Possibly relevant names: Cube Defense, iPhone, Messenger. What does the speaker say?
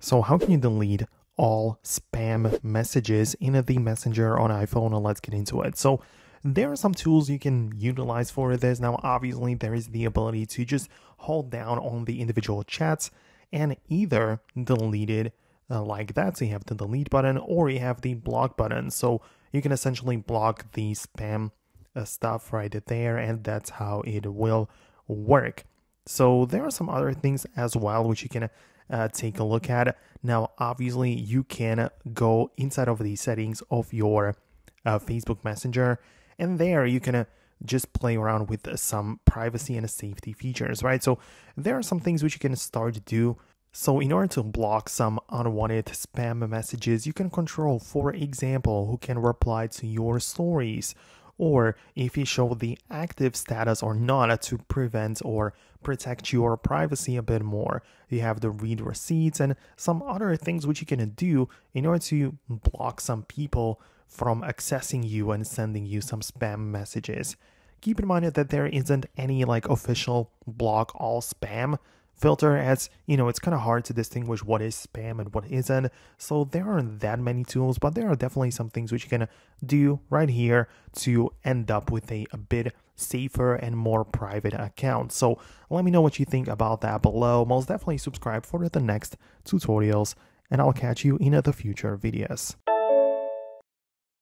So how can you delete all spam messages in the Messenger on iPhone? And let's get into it. So there are some tools you can utilize for this. Now, obviously, there is the ability to just hold down on the individual chats and either delete it like that. So you have the delete button, or you have the block button. So you can essentially block the spam stuff right there, and that's how it will work. So there are some other things as well, which you can take a look at. Now, obviously, you can go inside of the settings of your Facebook Messenger, and there you can just play around with some privacy and safety features, right? So there are some things which you can start to do. So in order to block some unwanted spam messages, you can control, for example, who can reply to your stories, or if you show the active status or not, to prevent or protect your privacy a bit more. You have the read receipts and some other things which you can do in order to block some people from accessing you and sending you some spam messages. Keep in mind that there isn't any like official block all spam filter, as you know, it's kind of hard to distinguish what is spam and what isn't. So there aren't that many tools, but there are definitely some things which you can do right here to end up with a bit safer and more private account. So let me know what you think about that below. Most definitely subscribe for the next tutorials, and I'll catch you in the future videos.